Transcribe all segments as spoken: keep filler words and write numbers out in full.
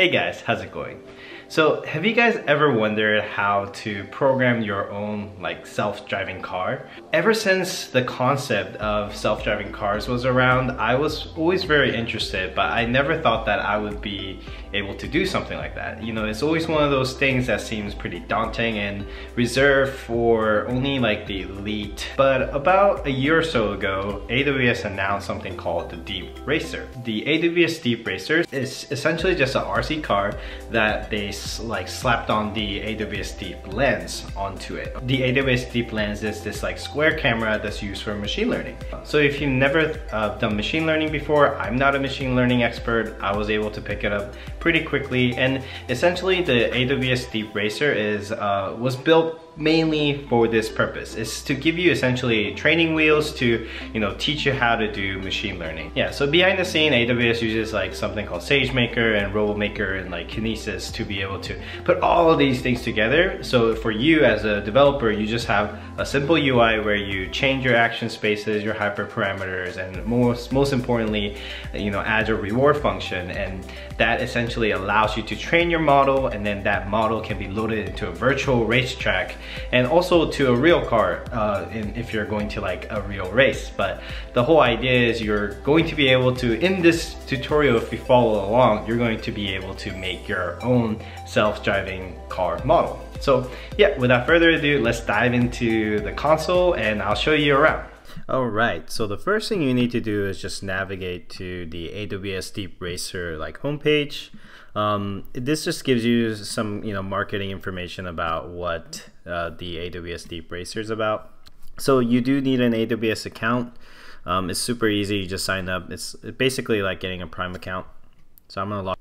Hey guys, how's it going? So have you guys ever wondered how to program your own like self-driving car? Ever since the concept of self-driving cars was around, I was always very interested, but I never thought that I would be able to do something like that. You know, it's always one of those things that seems pretty daunting and reserved for only like the elite. But about a year or so ago, A W S announced something called the DeepRacer. The A W S DeepRacer is essentially just an R C car that they like slapped on the A W S DeepLens onto it. The A W S DeepLens is this like square camera that's used for machine learning. So if you've never uh, done machine learning before, I'm not a machine learning expert. I was able to pick it up pretty quickly, and essentially the A W S DeepRacer is uh, was built mainly for this purpose. It's to give you essentially training wheels to, you know, teach you how to do machine learning. Yeah, so behind the scene, A W S uses like something called SageMaker and Robomaker and like Kinesis to be able to put all of these things together. So for you as a developer, you just have a simple U I where you change your action spaces, your hyperparameters, and most, most importantly, you know, add a reward function. And that essentially allows you to train your model, and then that model can be loaded into a virtual racetrack and also to a real car uh, in, if you're going to like a real race. But the whole idea is you're going to be able to, in this tutorial, if you follow along, you're going to be able to make your own self-driving car model. So yeah, without further ado, let's dive into the console and I'll show you around. Alright, so the first thing you need to do is just navigate to the A W S DeepRacer like homepage. Um, this just gives you some, you know, marketing information about what uh, the A W S DeepRacer is about. So you do need an A W S account. Um, it's super easy. You just sign up. It's basically like getting a Prime account. So I'm gonna log.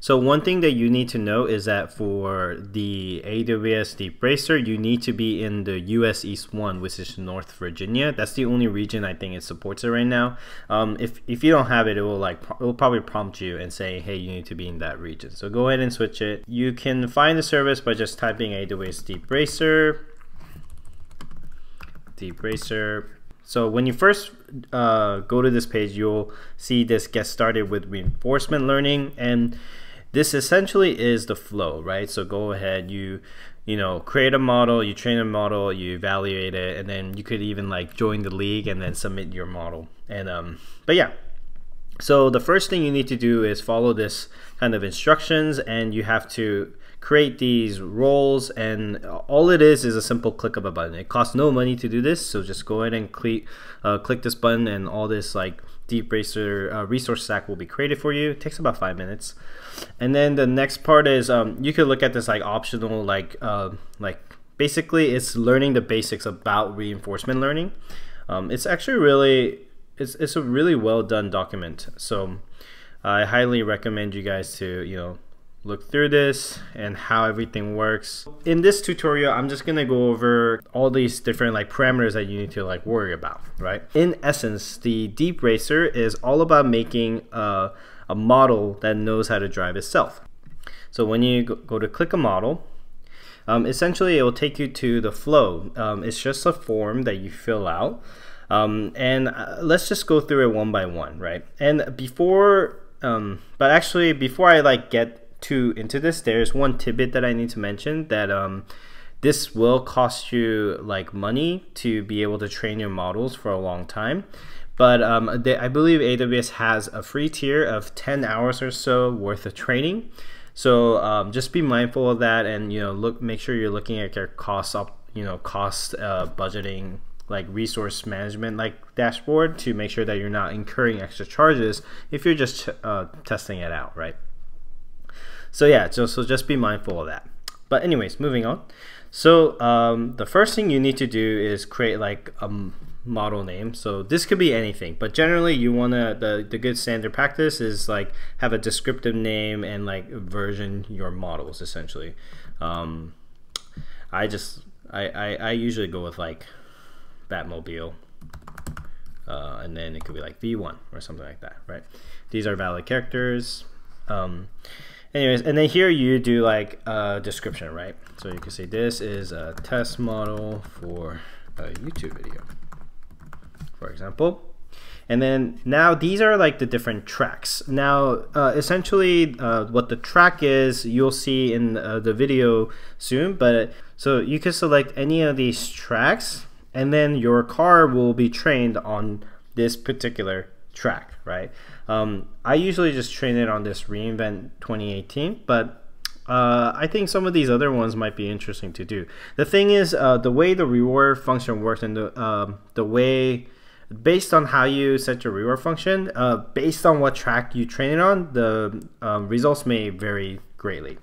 So one thing that you need to know is that for the A W S DeepRacer, you need to be in the U S East one, which is North Virginia. That's the only region I think it supports it right now. Um, if, if you don't have it, it will like it will probably prompt you and say, hey, you need to be in that region. So go ahead and switch it. You can find the service by just typing A W S DeepRacer, DeepRacer. So when you first uh, go to this page, you'll see this get started with reinforcement learning, and this essentially is the flow, right? So go ahead, you you know, create a model, you train a model, you evaluate it, and then you could even like join the league and then submit your model. And um, but yeah. So the first thing you need to do is follow this kind of instructions, and you have to create these roles, and all it is is a simple click of a button. It costs no money to do this, so just go ahead and click uh, click this button, and all this like DeepRacer uh, resource stack will be created for you. It takes about five minutes, and then the next part is um, you could look at this like optional like uh, like basically it's learning the basics about reinforcement learning. Um, it's actually really. It's, it's a really well done document, so I highly recommend you guys to, you know, look through this and how everything works. In this tutorial, I'm just gonna go over all these different like parameters that you need to like worry about, right? In essence, the DeepRacer is all about making a, a model that knows how to drive itself. So when you go to click a model, um, essentially it will take you to the flow. Um, it's just a form that you fill out. Um, and uh, let's just go through it one by one, right? And before, um, but actually before I like get too into this, there's one tidbit that I need to mention, that um, this will cost you like money to be able to train your models for a long time. But um, they, I believe A W S has a free tier of ten hours or so worth of training. So um, just be mindful of that, and you know, look, make sure you're looking at your cost, up, you know, cost uh, budgeting, like resource management like dashboard, to make sure that you're not incurring extra charges if you're just uh, testing it out, right? So yeah, so, so just be mindful of that. But anyways, moving on. So um, the first thing you need to do is create like a model name. So this could be anything, but generally you wanna, the, the good standard practice is like have a descriptive name and like version your models essentially. Um, I just, I, I, I usually go with like Batmobile, uh, and then it could be like V one or something like that, right? These are valid characters. Um, anyways, and then here you do like a description, right? So you can say this is a test model for a YouTube video, for example. And then now these are like the different tracks. Now, uh, essentially uh, what the track is, you'll see in uh, the video soon, but so you can select any of these tracks and then your car will be trained on this particular track, right? Um, I usually just train it on this reInvent twenty eighteen, but Uh, I think some of these other ones might be interesting to do. The thing is, uh, the way the reward function works and the, um, the way, based on how you set your reward function, uh, based on what track you train it on, the um, results may vary greatly.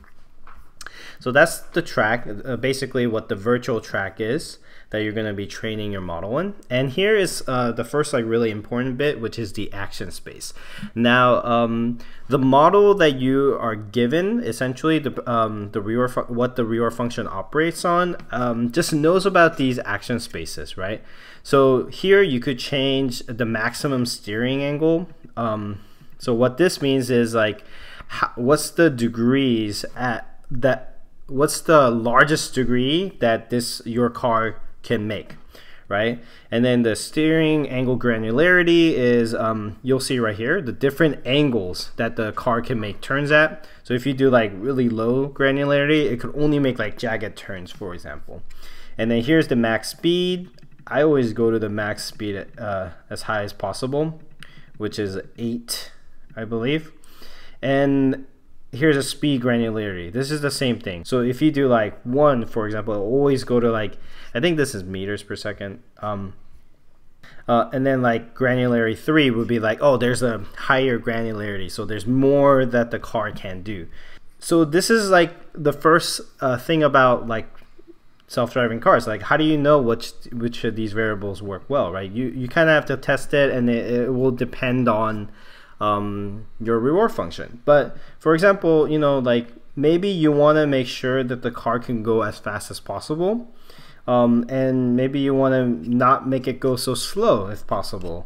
So that's the track, uh, basically what the virtual track is that you're going to be training your model in. And here is uh, the first like really important bit, which is the action space. Now, um, the model that you are given, essentially the, um, the reward what the reward function operates on, um, just knows about these action spaces, right? So here you could change the maximum steering angle. Um, so what this means is like, how, what's the degrees at that what's the largest degree that this your car can make, right? And then the steering angle granularity is um, you'll see right here the different angles that the car can make turns at. So if you do like really low granularity, it could only make like jagged turns, for example. And then here's the max speed. I always go to the max speed at, uh, as high as possible, which is eight, I believe. And here's a speed granularity. This is the same thing. So if you do like one, for example, it'll always go to like, I think this is meters per second. Um, uh, and then like granularity three would be like, oh, there's a higher granularity. So there's more that the car can do. So this is like the first uh, thing about like self-driving cars. Like, how do you know which which of these variables work well, right? You, you kind of have to test it, and it, it will depend on Um, your reward function. But for example, you know, like maybe you want to make sure that the car can go as fast as possible, um, and maybe you want to not make it go so slow if possible.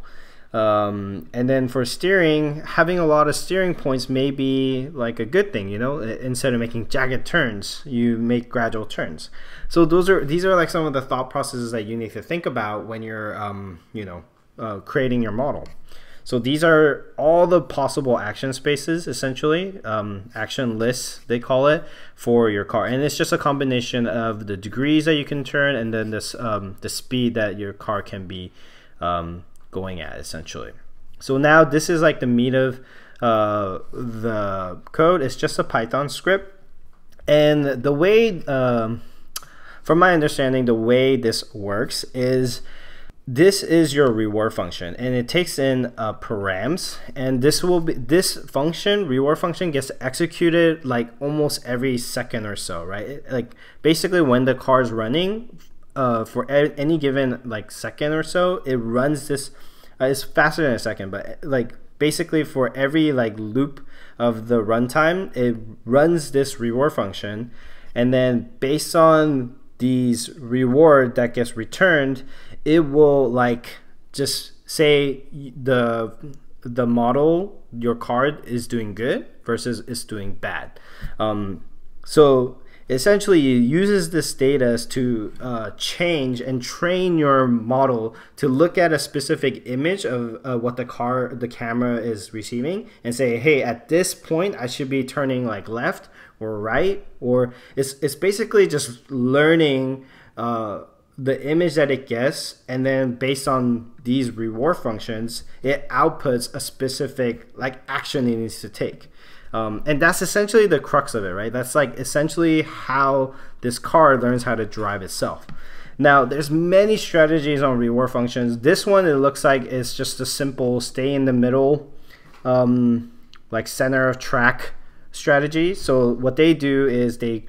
Um, and then for steering, having a lot of steering points may be like a good thing. You know, instead of making jagged turns, you make gradual turns. So those are these are like some of the thought processes that you need to think about when you're um, you know uh, creating your model. So these are all the possible action spaces, essentially, um, action lists, they call it, for your car. And it's just a combination of the degrees that you can turn and then this, um, the speed that your car can be um, going at, essentially. So now this is like the meat of uh, the code. It's just a Python script. And the way, um, from my understanding, the way this works is, this is your reward function, and it takes in uh, params, and this will be this function reward function gets executed like almost every second or so, right? Like basically when the car is running, uh, for any given like second or so, it runs this. Uh, it's faster than a second, but like basically for every like loop of the runtime, it runs this reward function, and then based on these reward that gets returned, it will like just say the the model, your card is doing good versus it's doing bad. Um, so essentially it uses this data to uh, change and train your model to look at a specific image of uh, what the car, the camera is receiving, and say, hey, at this point I should be turning like left or right, or it's, it's basically just learning uh, the image that it gets, and then based on these reward functions, it outputs a specific like action it needs to take. Um, and that's essentially the crux of it, right? That's like essentially how this car learns how to drive itself. Now, there's many strategies on reward functions. This one, it looks like it's just a simple stay in the middle, um, like center of track strategy. So what they do is they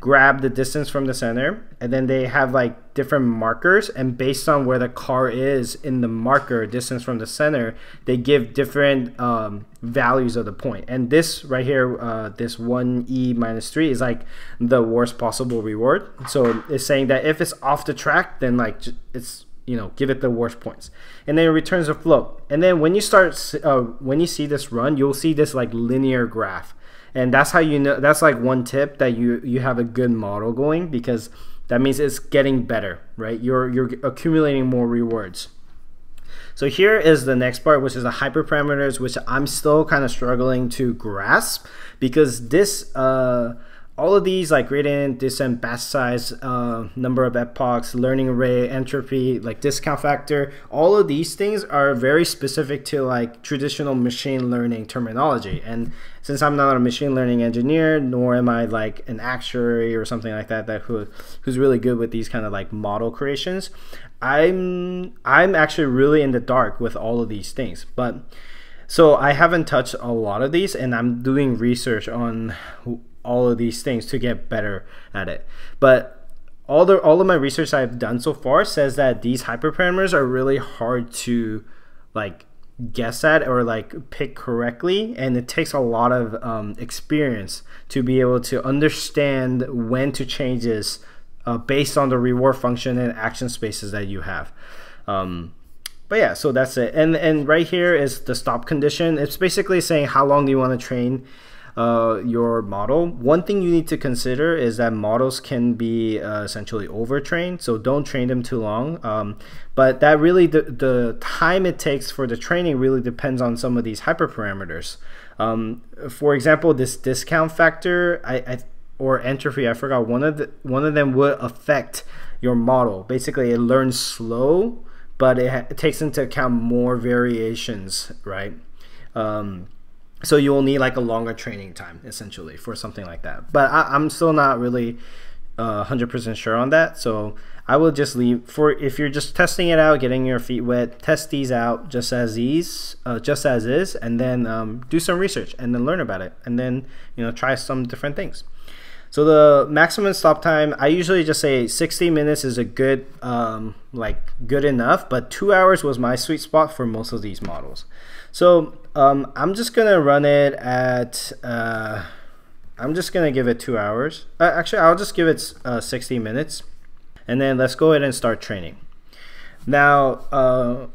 grab the distance from the center, and then they have like different markers, and based on where the car is in the marker distance from the center, they give different um, values of the point. And this right here, uh, this one E minus three is like the worst possible reward. So it's saying that if it's off the track, then like it's, you know, give it the worst points, and then it returns a float. And then when you start, uh, when you see this run, you'll see this like linear graph. And that's how you know, that's like one tip that you you have a good model going, because that means it's getting better, right? You're you're accumulating more rewards. So here is the next part, which is the hyperparameters, which I'm still kind of struggling to grasp, because this uh, all of these, like gradient, descent, batch size, uh, number of epochs, learning rate, entropy, like discount factor, all of these things are very specific to like traditional machine learning terminology. And since I'm not a machine learning engineer, nor am I like an actuary or something like that, that who, who's really good with these kind of like model creations, I'm I'm actually really in the dark with all of these things. But so I haven't touched a lot of these, and I'm doing research on all of these things to get better at it. But all the all of my research I've done so far says that these hyperparameters are really hard to like guess at or like pick correctly, and it takes a lot of um, experience to be able to understand when to change this uh, based on the reward function and action spaces that you have. Um, But yeah, so that's it. And and right here is the stop condition. It's basically saying how long do you want to train uh, your model. One thing you need to consider is that models can be uh, essentially overtrained, so don't train them too long. Um, but that really, the, the time it takes for the training really depends on some of these hyperparameters. Um, for example, this discount factor I, I or entropy, I forgot, one of the, one of them would affect your model. Basically, it learns slow, but it, it takes into account more variations, right? Um, So you will need like a longer training time essentially for something like that. But I, I'm still not really uh, one hundred percent sure on that. So I will just leave for, if you're just testing it out, getting your feet wet, test these out just as is, uh, just as is, and then um, do some research and then learn about it, and then you know try some different things. So the maximum stop time, I usually just say sixty minutes is a good, um, like good enough, but two hours was my sweet spot for most of these models. So um, I'm just gonna run it at, uh, I'm just gonna give it two hours. Uh, actually, I'll just give it uh, sixty minutes, and then let's go ahead and start training. Now, uh,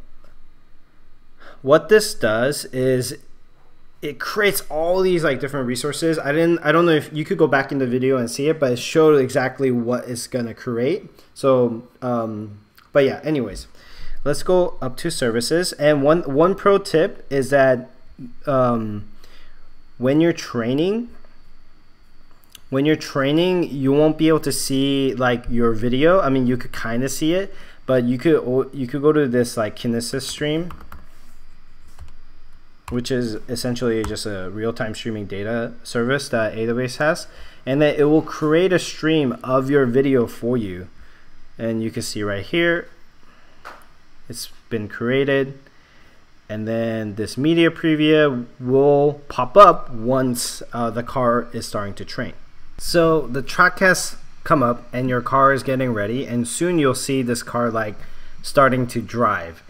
what this does is it creates all these like different resources. I didn't, I don't know if you could go back in the video and see it, but it showed exactly what it's gonna create. So, um, but yeah, anyways, let's go up to services. And one, one pro tip is that um, when you're training, when you're training, you won't be able to see like your video. I mean, you could kind of see it, but you could, you could go to this like Kinesis stream, which is essentially just a real-time streaming data service that A W S has, and then it will create a stream of your video for you. And you can see right here, it's been created, and then this media preview will pop up once uh, the car is starting to train. So the track has come up and your car is getting ready, and soon you'll see this car like starting to drive.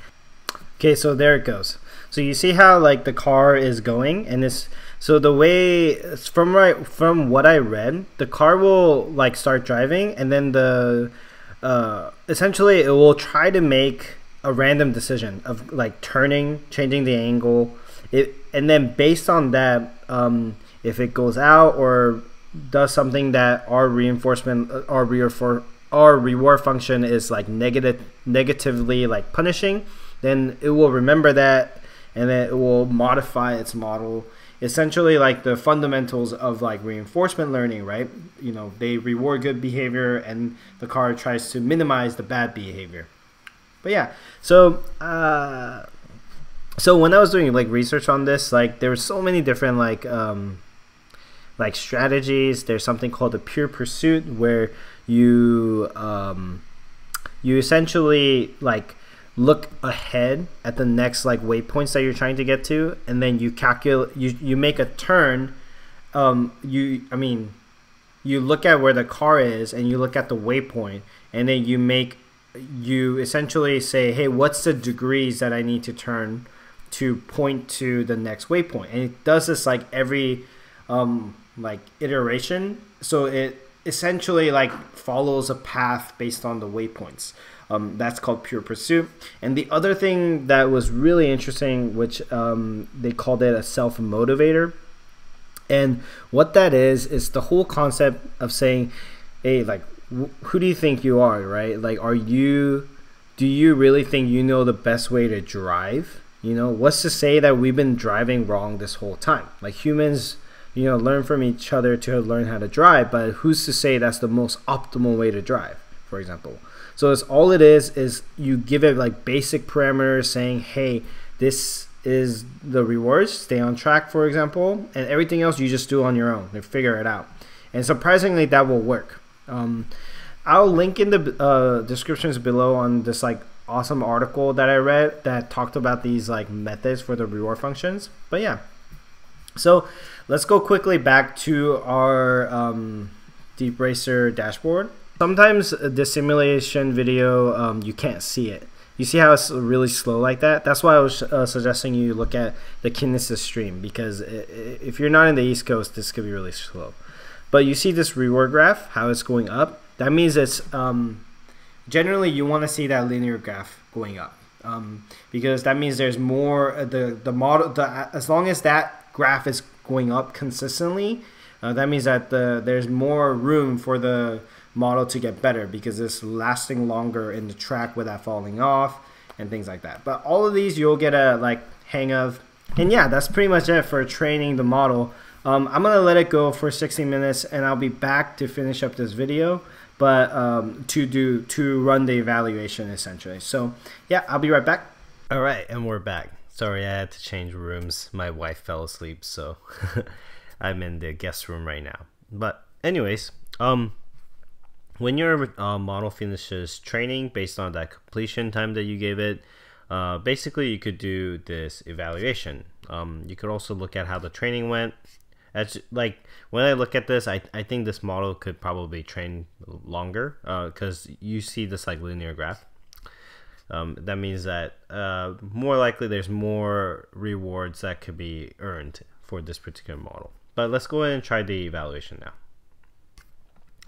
Okay, so there it goes. So you see how like the car is going, and it's, so the way from right from what I read, the car will like start driving, and then the uh, essentially it will try to make a random decision of like turning, changing the angle, it, and then based on that, um, if it goes out or does something that our reinforcement, our reward, our reward function is like negative, negatively like punishing, then it will remember that, and then it will modify its model. Essentially like the fundamentals of like reinforcement learning, right? You know, they reward good behavior and the car tries to minimize the bad behavior. But yeah, so uh, so when I was doing like research on this, like there were so many different like um, like strategies. There's something called a pure pursuit where you um, you essentially like look ahead at the next like waypoints that you're trying to get to, and then you calculate, you, you make a turn, um, you, I mean, you look at where the car is and you look at the waypoint, and then you make, you essentially say, hey, what's the degrees that I need to turn to point to the next waypoint? And it does this like every um, like iteration. So it essentially like follows a path based on the waypoints. Um, that's called pure pursuit. And the other thing that was really interesting, which um, they called it a self-motivator. And what that is, is the whole concept of saying, hey, like, wh who do you think you are, right? Like, are you do you really think you know the best way to drive? You know, what's to say that we've been driving wrong this whole time? Like, humans, you know, learn from each other to learn how to drive, but who's to say that's the most optimal way to drive, for example? So it's all it is, is you give it like basic parameters saying, hey, this is the rewards, stay on track, for example, and everything else you just do on your own and figure it out. And surprisingly, that will work. Um, I'll link in the uh, descriptions below on this like awesome article that I read that talked about these like methods for the reward functions. But yeah, so let's go quickly back to our um, DeepRacer dashboard. Sometimes the simulation video, um, you can't see it. You see how it's really slow like that? That's why I was uh, suggesting you look at the Kinesis stream, because if you're not in the East Coast, this could be really slow. But you see this reward graph, how it's going up. That means it's, um, generally you want to see that linear graph going up, um, because that means there's more, uh, the, the model, the, as long as that graph is going up consistently, uh, that means that the, there's more room for the model to get better, because it's lasting longer in the track without falling off and things like that. But all of these you'll get a like hang of. And yeah, that's pretty much it for training the model. Um, I'm gonna let it go for sixty minutes, and I'll be back to finish up this video, but um, to do to run the evaluation essentially. So yeah, I'll be right back. All right, and we're back. Sorry, I had to change rooms. My wife fell asleep, so I'm in the guest room right now. But anyways, um, when your uh, model finishes training based on that completion time that you gave it, uh, basically you could do this evaluation. Um, you could also look at how the training went. As, like, when I look at this, I, I think this model could probably train longer, because uh, you see this like linear graph. Um, that means that uh, more likely there's more rewards that could be earned for this particular model. But let's go ahead and try the evaluation now.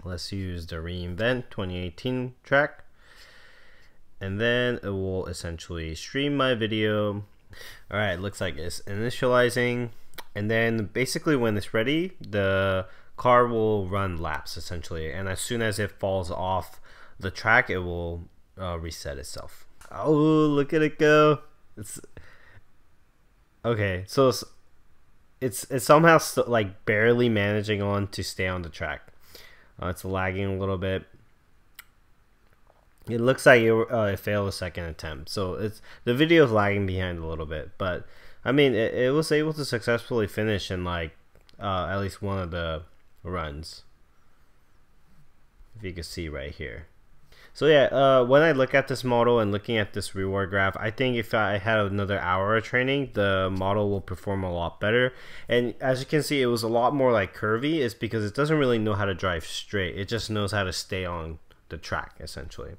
Let's use the reInvent twenty eighteen track, and then it will essentially stream my video. All right, looks like it's initializing. And then basically when it's ready, the car will run laps essentially, and as soon as it falls off the track, it will uh, reset itself. Oh, look at it go. It's okay, so it's it's, it's somehow st like barely managing on to stay on the track. Uh, it's lagging a little bit. It looks like it, uh, it failed a second attempt, so it's the video is lagging behind a little bit, but I mean, it, it was able to successfully finish in like uh, at least one of the runs, if you can see right here. So yeah, uh, when I look at this model and looking at this reward graph, I think if I had another hour of training, the model will perform a lot better. And as you can see, it was a lot more like curvy. It's because it doesn't really know how to drive straight. It just knows how to stay on the track essentially.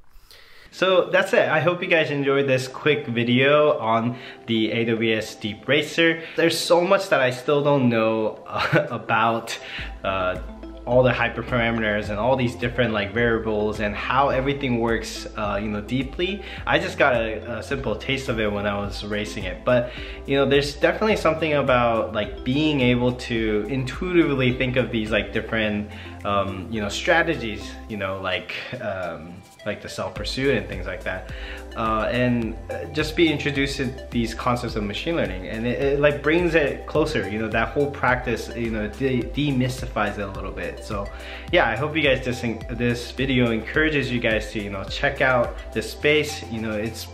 So that's it. I hope you guys enjoyed this quick video on the A W S DeepRacer. There's so much that I still don't know uh, about uh, all the hyperparameters and all these different like variables and how everything works, uh, you know, deeply. I just got a, a simple taste of it when I was racing it, but you know, there's definitely something about like being able to intuitively think of these like different, um, you know, strategies, you know, like um, like the self-pursuit and things like that, uh, and just be introduced to these concepts of machine learning, and it, it like brings it closer, you know, that whole practice, you know, de demystifies it a little bit. So yeah, I hope you guys, this, this video encourages you guys to, you know, check out this space. You know, it's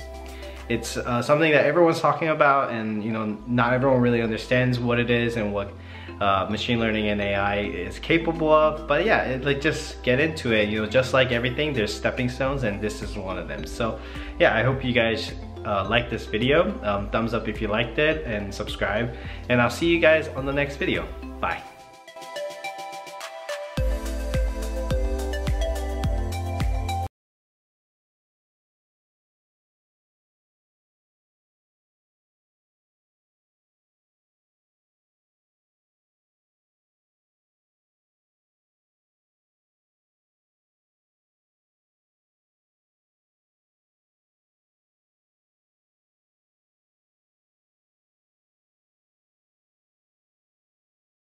it's uh, something that everyone's talking about, and you know, not everyone really understands what it is and what Uh, machine learning and A I is capable of. But yeah, it, like, just get into it. You know, just like everything, there's stepping stones, and this is one of them. So yeah, I hope you guys uh, like this video. Um, thumbs up if you liked it, and subscribe, and I'll see you guys on the next video. Bye.